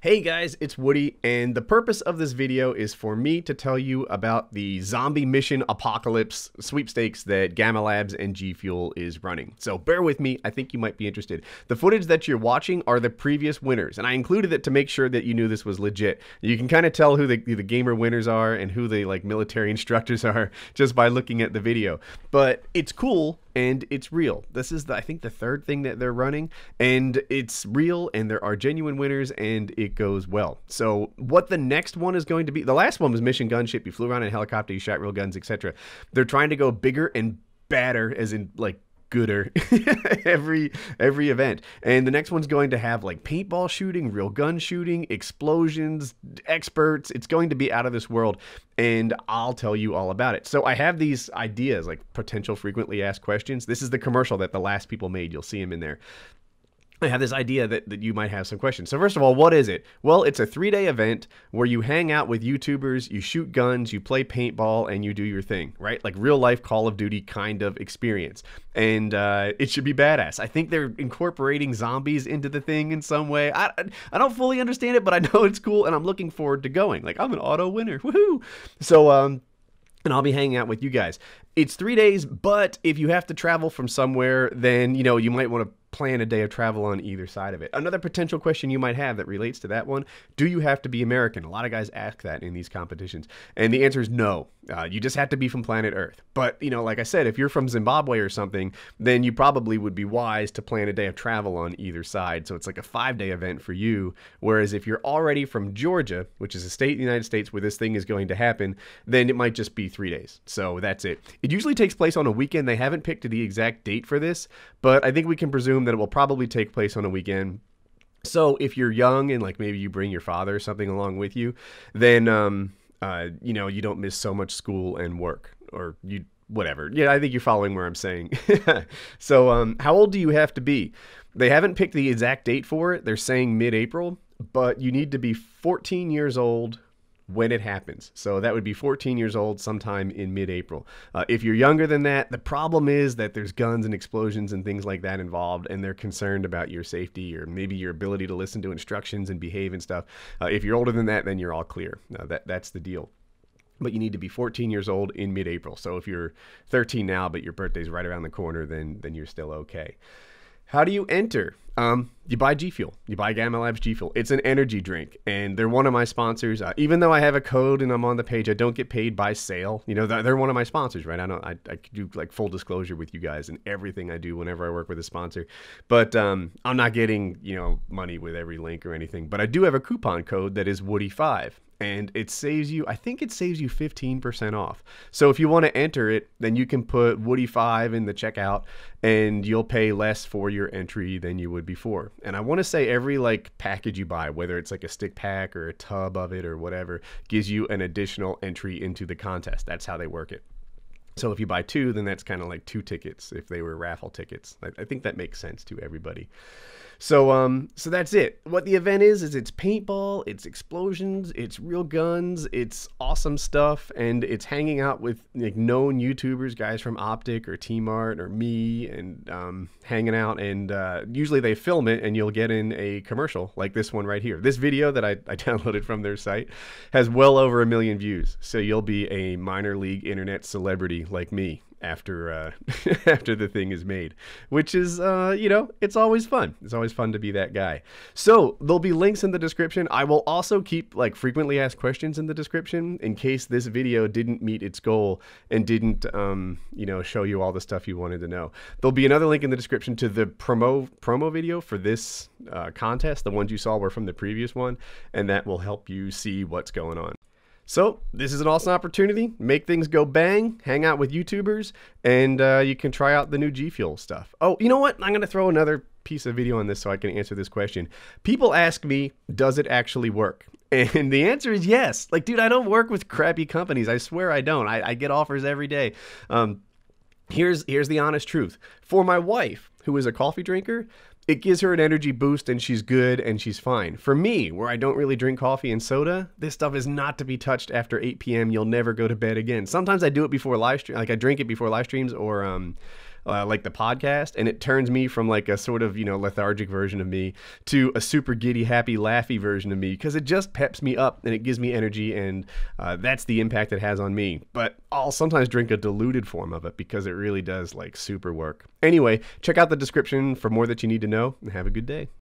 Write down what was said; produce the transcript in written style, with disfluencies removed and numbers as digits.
Hey guys, it's Woody, and the purpose of this video is for me to tell you about the Zombie Mission Apocalypse sweepstakes that Gamma Labs and G Fuel is running. So bear with me, I think you might be interested. The footage that you're watching are the previous winners, and I included it to make sure that you knew this was legit. You can kind of tell who the gamer winners are and who the military instructors are just by looking at the video. But it's cool. And it's real. This is, I think, the third thing that they're running. And it's real, and there are genuine winners, and it goes well. So what the next one is going to be... The last one was Mission Gunship. You flew around in a helicopter, you shot real guns, etc. They're trying to go bigger and badder, as in, like, gooder every event. And the next one's going to have like paintball shooting, real gun shooting, explosions, experts. It's going to be out of this world, and I'll tell you all about it. So I have these ideas like potential frequently asked questions. This is the commercial that the last people made. You'll see them in there. I have this idea that you might have some questions. So first of all, what is it? Well, it's a three-day event where you hang out with YouTubers, you shoot guns, you play paintball, and you do your thing, right? Like real-life Call of Duty kind of experience. And it should be badass. I think they're incorporating zombies into the thing in some way. I don't fully understand it, but I know it's cool, and I'm looking forward to going. Like, I'm an auto winner. Woohoo! So, and I'll be hanging out with you guys. It's 3 days, but if you have to travel from somewhere, then, you know, you might want to plan a day of travel on either side of it. Another potential question you might have that relates to that one, do you have to be American? A lot of guys ask that in these competitions, and the answer is no. You just have to be from planet Earth. But, you know, like I said, if you're from Zimbabwe or something, then you probably would be wise to plan a day of travel on either side. So it's like a 5-day event for you, whereas if you're already from Georgia, which is a state in the United States where this thing is going to happen, then it might just be 3 days. So that's it. It usually takes place on a weekend. They haven't picked the exact date for this, but I think we can presume that it will probably take place on a weekend. So if you're young and like maybe you bring your father or something along with you, then you know, you don't miss so much school and work, or you whatever. Yeah, I think you're following where I'm saying. So how old do you have to be? They haven't picked the exact date for it. They're saying mid-April, but you need to be 14 years old when it happens. So that would be 14 years old sometime in mid-April. If you're younger than that, the problem is that there's guns and explosions and things like that involved, and they're concerned about your safety or maybe your ability to listen to instructions and behave and stuff. If you're older than that, then you're all clear. That's the deal. But you need to be 14 years old in mid-April. So if you're 13 now, but your birthday's right around the corner, then you're still okay. How do you enter? You buy G Fuel. You buy Gamma Labs G Fuel. It's an energy drink, and they're one of my sponsors. Even though I have a code and I'm on the page, I don't get paid by sale. You know, they're one of my sponsors, right? I do like full disclosure with you guys and everything I do whenever I work with a sponsor. But I'm not getting, you know, money with every link or anything. But I do have a coupon code that is WOODY5. And it saves you, I think it saves you 15% off. So if you want to enter it, then you can put WOODY5 in the checkout, and you'll pay less for your entry than you would before. And I want to say every like package you buy, whether it's like a stick pack or a tub of it or whatever, gives you an additional entry into the contest. That's how they work it. So if you buy two, then that's kind of like two tickets if they were raffle tickets. I think that makes sense to everybody. So so that's it. What the event is it's paintball, it's explosions, it's real guns, it's awesome stuff, and it's hanging out with like known YouTubers, guys from Optic or Tmart or me, and hanging out. And usually they film it, and you'll get in a commercial like this one right here. This video that I downloaded from their site has well over 1 million views. So you'll be a minor league internet celebrity like me after after the thing is made, which is you know, it's always fun. It's always fun to be that guy. So there'll be links in the description. I will also keep like frequently asked questions in the description in case this video didn't meet its goal and didn't you know, show you all the stuff you wanted to know. There'll be another link in the description to the promo video for this contest. The ones you saw were from the previous one, and that will help you see what's going on. So this is an awesome opportunity. Make things go bang, hang out with YouTubers, and you can try out the new G Fuel stuff. Oh, you know what? I'm going to throw another piece of video on this so I can answer this question. People ask me, does it actually work? And the answer is yes. Like, dude, I don't work with crappy companies. I swear I don't. I get offers every day. Here's the honest truth. For my wife, who is a coffee drinker, it gives her an energy boost, and she's good, and she's fine. For me, where I don't really drink coffee and soda, this stuff is not to be touched after 8 p.m. You'll never go to bed again. Sometimes I do it before live stream, like I drink it before live streams, or like the podcast, and it turns me from like a sort of, you know, lethargic version of me to a super giddy, happy, laughy version of me, because it just peps me up and it gives me energy, and that's the impact it has on me. But I'll sometimes drink a diluted form of it because it really does like super work. Anyway, check out the description for more that you need to know, and have a good day.